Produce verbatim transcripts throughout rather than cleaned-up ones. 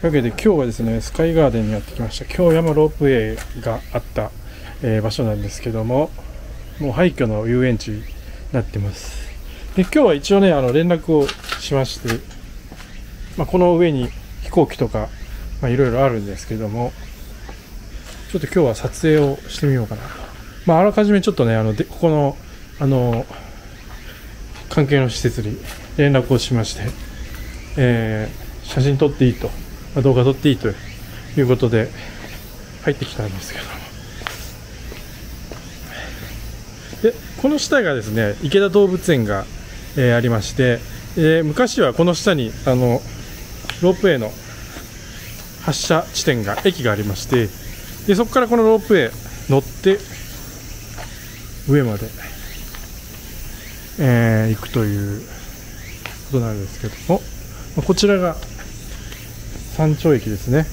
というわけで今日はですね、スカイガーデンにやってきました。京山ロープウェイがあった、えー、場所なんですけども、もう廃墟の遊園地になってます。で、今日は一応ね、あの連絡をしまして、まあ、この上に飛行機とか、まあ、いろいろあるんですけども、ちょっと今日は撮影をしてみようかな。まあ、あらかじめちょっとね、あのでここの、あの、関係の施設に連絡をしまして、えー、写真撮っていいと、まあ、動画撮っていいということで入ってきたんですけど、でこの下がですね、池田動物園が、えー、ありまして、えー、昔はこの下にあのロープウェイの発射地点が駅がありまして、でそこからこのロープウェイ乗って上まで、えー、行くということなんですけども、まあ、こちらが山頂駅ですね。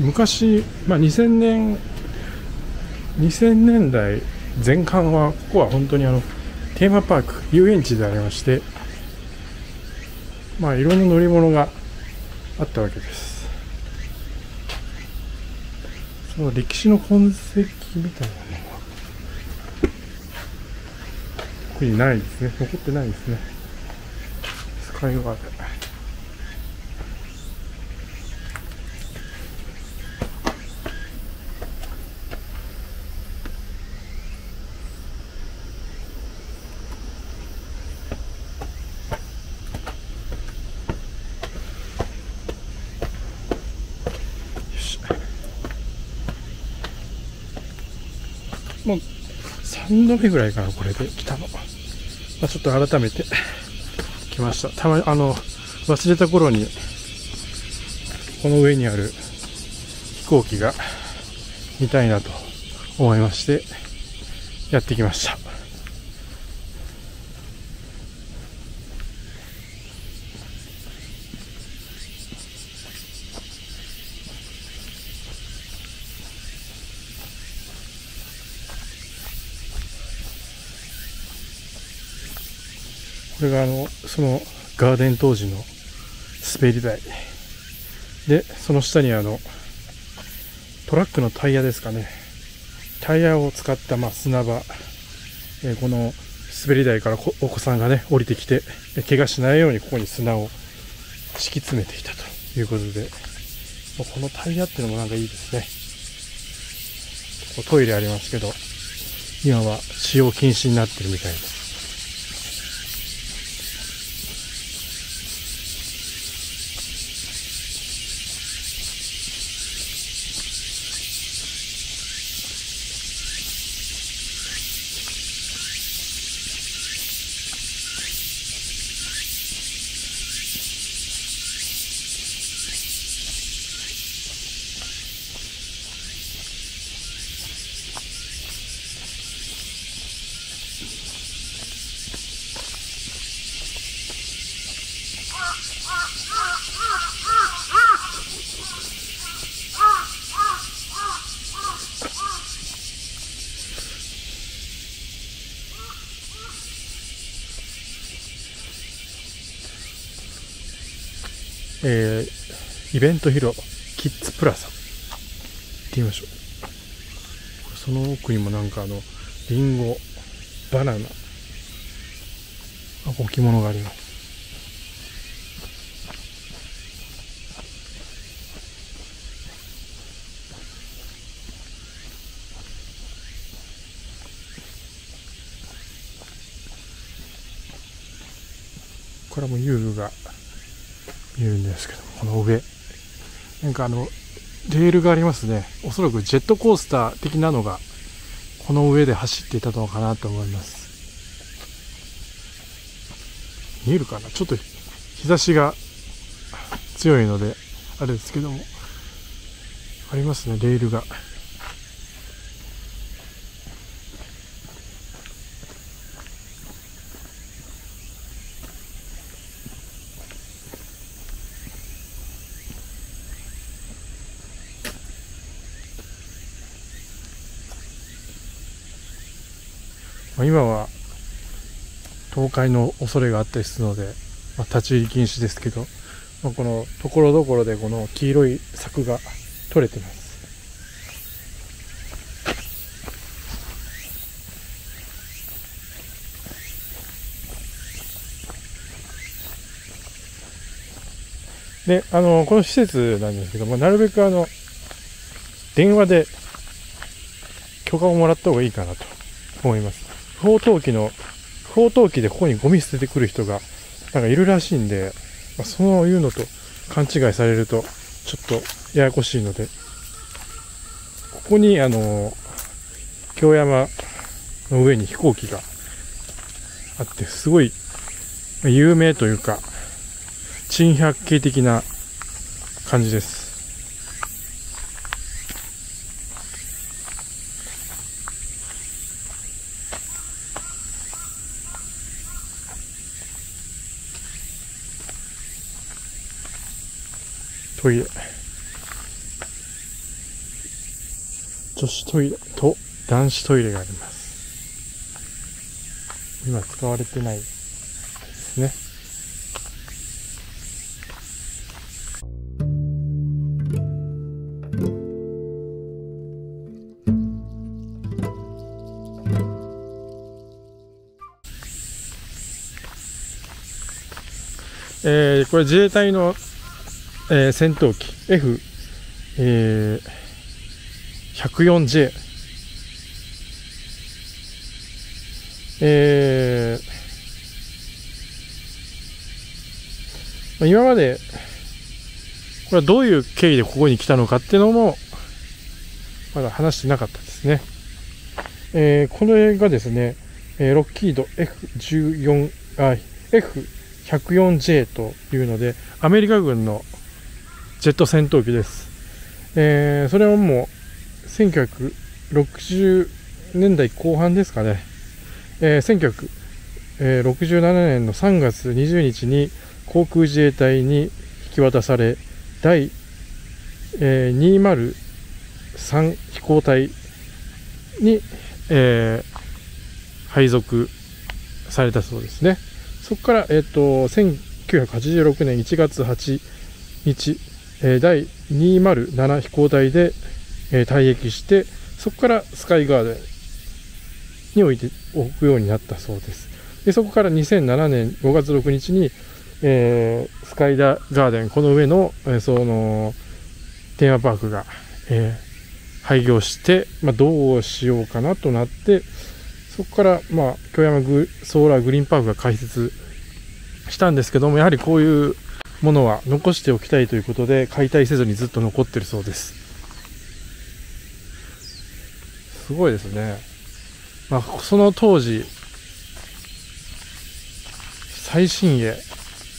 昔、まあ、にせんねんだいぜん半はここは本当にあのテーマパーク、遊園地でありまして、まあ、いろんな乗り物があったわけです。歴史の痕跡みたいなのは特にないですね。残ってないですね。スカイガーデン。よし。もうさんどめぐらいかな、これで来たの。まあ、ちょっと改めて来ました。たまにあの忘れた頃にこの上にある飛行機が見たいなと思いましてやってきました。これがあの、そのガーデン当時の滑り台。で、その下にあの、トラックのタイヤですかね。タイヤを使ったまあ砂場。えー、この滑り台からお子さんがね、降りてきて、怪我しないようにここに砂を敷き詰めていたということで。このタイヤっていうのもなんかいいですね。ここトイレありますけど、今は使用禁止になってるみたいです。えー、イベント広キッズプラザ行ってみましょう。その奥にもなんかあのリンゴ、バナナ、あ、置物があります。これも遊具が見えるんですけど、この上なんかあのレールがありますね。おそらくジェットコースター的なのがこの上で走っていたのかなと思います。見えるかな、ちょっと日差しが強いのであれですけども、ありますね、レールが。まあ、今は倒壊の恐れがあったりするので、まあ、立ち入り禁止ですけど、まあ、このところどころでこの黄色い柵が取れてます。で、あのこの施設なんですけども、なるべくあの電話で許可をもらった方がいいかなと思います。不法投棄の不法投棄でここにゴミ捨ててくる人がなんかいるらしいんで、まあ、そういうのと勘違いされるとちょっとややこしいので、ここにあの京山の上に飛行機があって、すごい有名というか珍百景的な感じです。トイレ、女子トイレと男子トイレがあります。今使われてないですね。えー、これ自衛隊の、えー、戦闘機 エフ ひゃくよん ジェイ、えーまあ、今までこれはどういう経緯でここに来たのかっていうのもまだ話してなかったですね。えー、これがですね、えー、ロッキード エフ じゅうよん あ エフ ひゃくよん ジェイ というので、アメリカ軍のジェット戦闘機です。えー、それはもうせんきゅうひゃくろくじゅうねんだいこう半ですかね、えー、せんきゅうひゃくろくじゅうななねんのさんがつにじゅうにちに航空自衛隊に引き渡され、第、えー、にひゃくさん飛行隊に、えー、配属されたそうですね。そこから、えっと、せんきゅうひゃくはちじゅうろくねんいちがつはちにち、えー、第にひゃくなな飛行隊で、えー、退役して、そこからスカイガーデンに置いておくようになったそうです。で、そこからにせんななねんごがつろくにちに、えー、スカイガーデン、この上の、えー、そのテーマパークが、えー、廃業して、まあ、どうしようかなとなって、そこから、まあ、京山グソーラーグリーンパークが開設したんですけども、やはりこういうものは残しておきたいということで、解体せずにずっと残ってるそうです。すごいですね。まあ、その当時、最新鋭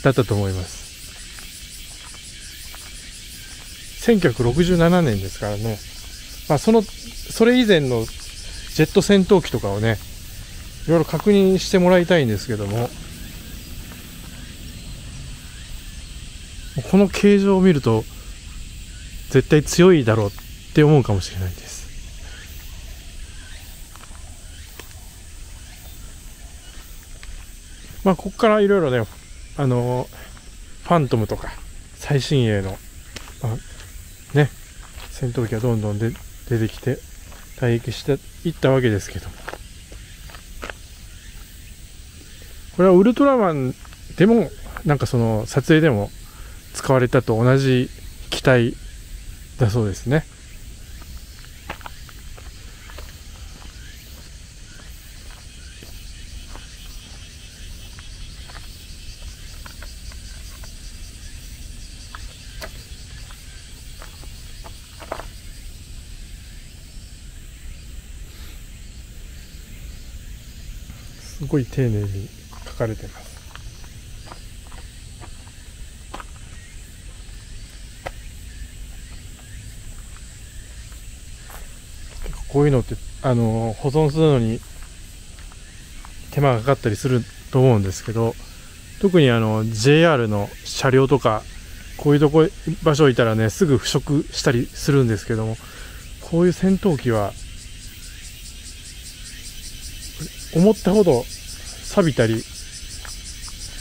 だったと思います。せんきゅうひゃくろくじゅうななねんですからね。まあ、その、それ以前のジェット戦闘機とかをね、いろいろ確認してもらいたいんですけども、この形状を見ると絶対強いだろうって思うかもしれないです。まあここからいろいろね、あのファントムとか最新鋭の、まあ、ね、戦闘機がどんどんで出てきて退役していったわけですけど、これはウルトラマンでもなんかその撮影でも使われたと同じ機体だそうですね。すごい丁寧に書かれてます。こういうのってあの保存するのに手間がかかったりすると思うんですけど、特にあの ジェイアール の車両とかこういうとこ場所いたらね、すぐ腐食したりするんですけども、こういう戦闘機は思ったほど錆びたり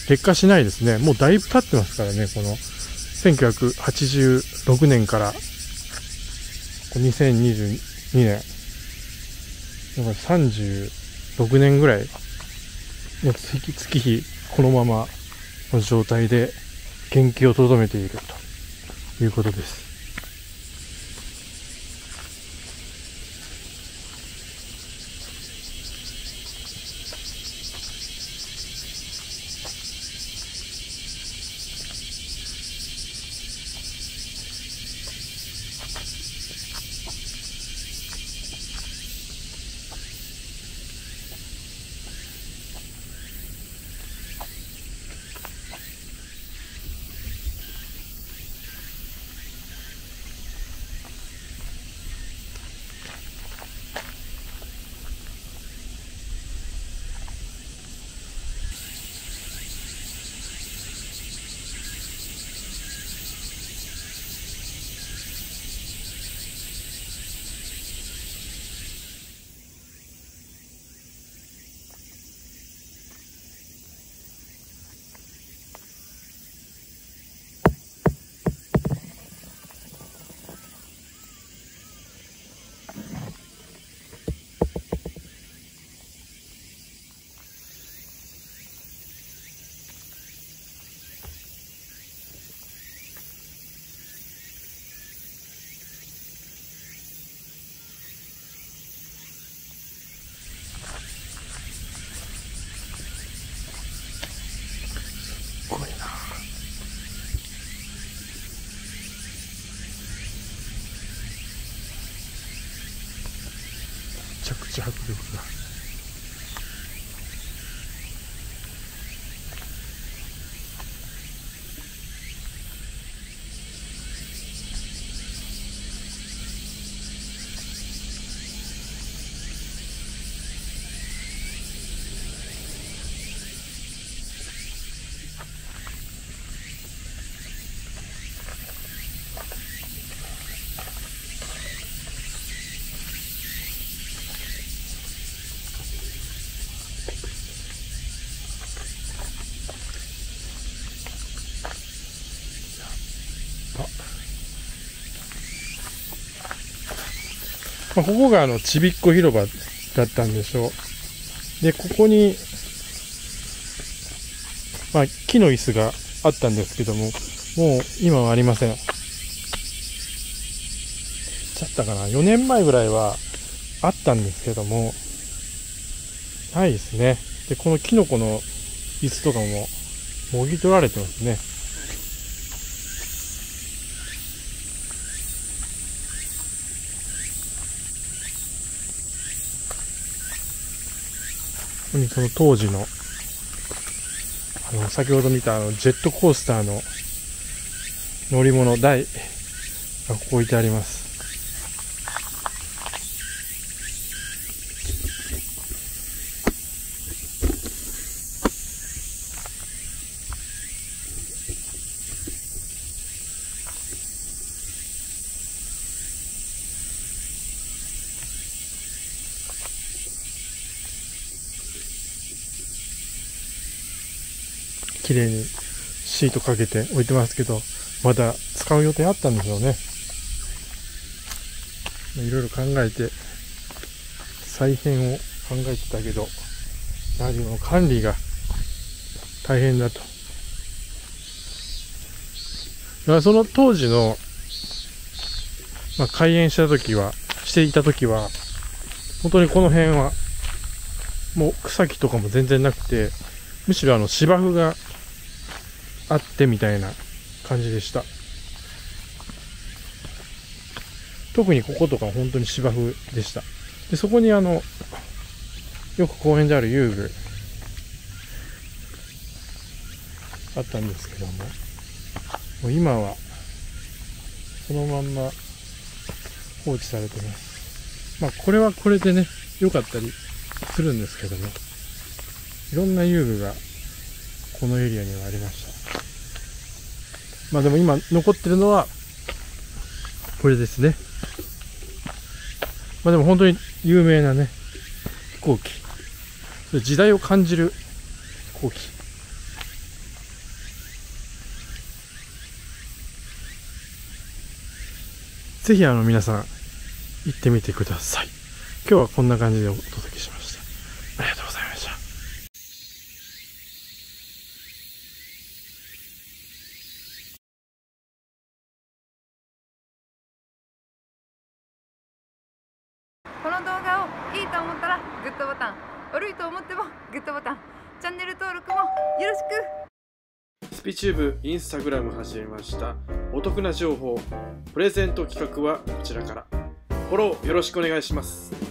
劣化しないですね。もうだいぶ経ってますからね、このせんきゅうひゃくはちじゅうろくねんからにせんにじゅうにねん、だからさんじゅうろくねんぐらいの月日このままの状態で原型をとどめているということです。めちゃくちゃ迫力が。まあここがあのちびっこ広場だったんでしょう。で、ここに、まあ、木の椅子があったんですけども、もう今はありません。ちゃったかな。よねんまえぐらいはあったんですけども、ないですね。で、このキノコの椅子とかももぎ取られてますね。その当時の、あの、先ほど見たあのジェットコースターの乗り物台がここ置いてあります。綺麗にシートかけて置いてますけど、まだ使う予定あったんでしょうね。いろいろ考えて、再編を考えてたけど、やはりの管理が大変だと。だからその当時の、まあ、開園した時は、していた時は、本当にこの辺は、もう草木とかも全然なくて、むしろあの芝生が、あってみたいな感じでした。特にこことか本当に芝生でした。で、そこにあの、よく公園である遊具、あったんですけども、もう今は、そのまんま放置されてます。まあ、これはこれでね、良かったりするんですけども、いろんな遊具が、このエリアにはありました。まあでも今残ってるのは、これですね。まあでも本当に有名なね、飛行機。時代を感じる飛行機。ぜひあの皆さん行ってみてください。今日はこんな感じでお届けしました。ありがとうございました。この動画をいいと思ったらグッドボタン、悪いと思ってもグッドボタン、チャンネル登録もよろしく。スピチューブインスタグラム始めました。お得な情報、プレゼント企画はこちらから。フォローよろしくお願いします。